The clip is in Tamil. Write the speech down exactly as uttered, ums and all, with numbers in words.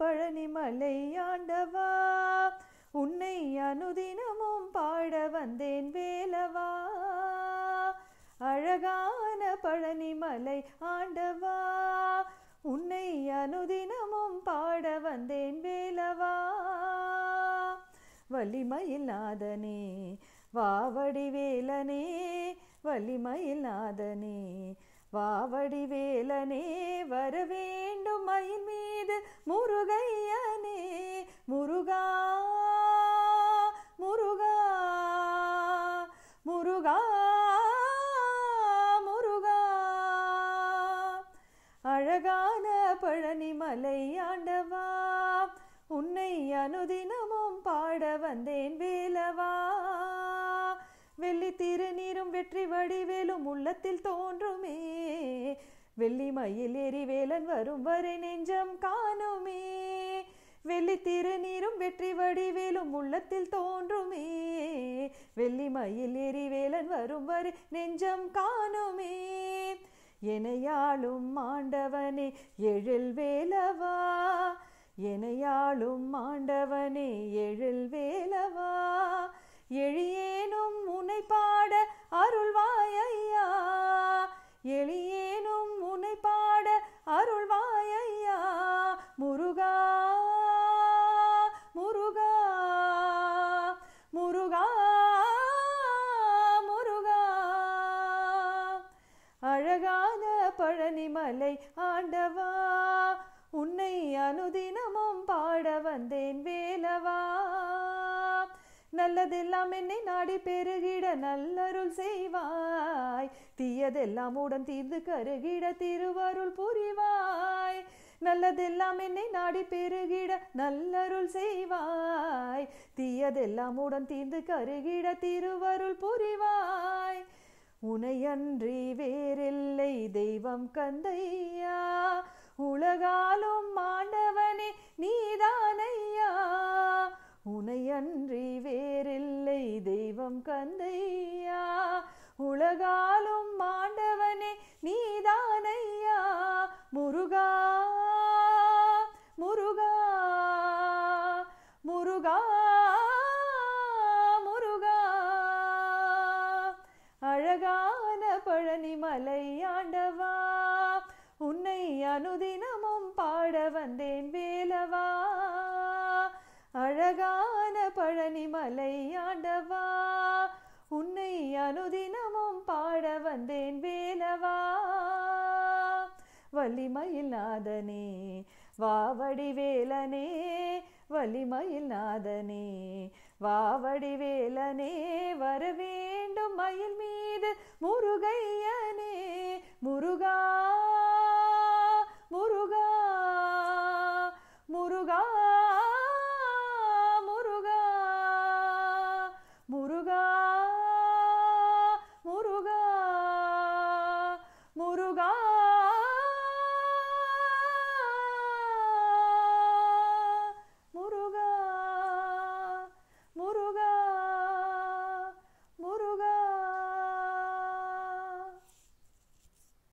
पड़नी मलै आंडवा उन्नै अनुदिनमुम पाड़ वंदेन वेलवा अळगान पड़नी मलै आंडवा उन्नै अनुदिनमुम पाड़ वंदेन वेलवा वलिमैल नादने वावड़ी वेलने वलिमैल नादने वावड़ी वेलने वरवेंडु मयिल मीद मुरुगैयने मुरुगा मुरुगा मुरुगा मुरुगा अळगान पळनी मलै आंडवा उन्नै अनुदिनमुम पाड़ वंदेन वेलवा वेल्ली तिरुनीरुम वेट्री वडिवेलुम उल्लत्तिल तोन्रुमे वेल्ली मयिल एरिवेलन वरुम वरै नेंजम कानुमे वेल्ली तिरुनीरुम वेट्री वडिवेलुम उल्लत्तिल तोन्रुमे वेल्ली मयिल एरिवेलन वरुम वरै नेंजम कानुमे एनैयालुम आंडवने एळिल वेलवा एनैयालुम आंडवने एळिल वेलवा எழியேனும் உனை பாட அருள்வாய் ஐயா எழியேனும் உனை பாட அருள்வாய் ஐயா முருகா முருகா முருகா முருகா அழகான பழனிமலை ஆண்டவா உன்னை அனுதினமும் பாட வந்தேன் வேலவா நல்லதெல்லாம் என்னை நாடி பெருகிட நல்லருள் செய்வாய் தீயதெல்லாம் உடன் தீர்ந்து கருகிட திருவருள் புரிவாய் நல்லதெல்லாம் என்னை நாடி பெருகிட நல்லருள் செய்வாய் தீயதெல்லாம் உடன் தீர்ந்து கருகிட திருவருள் புரிவாய் உனையன்றி வேறில்லை தெய்வம் கந்தையா உலகாலும் ஆண்டவனே நீதானையா உனையன்றி வேறில்லை தெய்வம் கந்தையா உலகாலும் ஆண்டவனே நீதானையா முருகா முருகா முருகா முருகா அழகான பழனிமலை ஆண்டவா உன்னை அனுதினமும் பாட வந்தேன் வேலவா அழகான பழனிமலை ஆண்டவா உன்னை அனுதினமும் பாட வந்தேன் வேலவா வலிமயில் நாதனே வாவடி வேலனே வலிமயில் நாதனே வாவடி வேலனே வரவேண்டும் மயில் மீது முருகையனே முருகா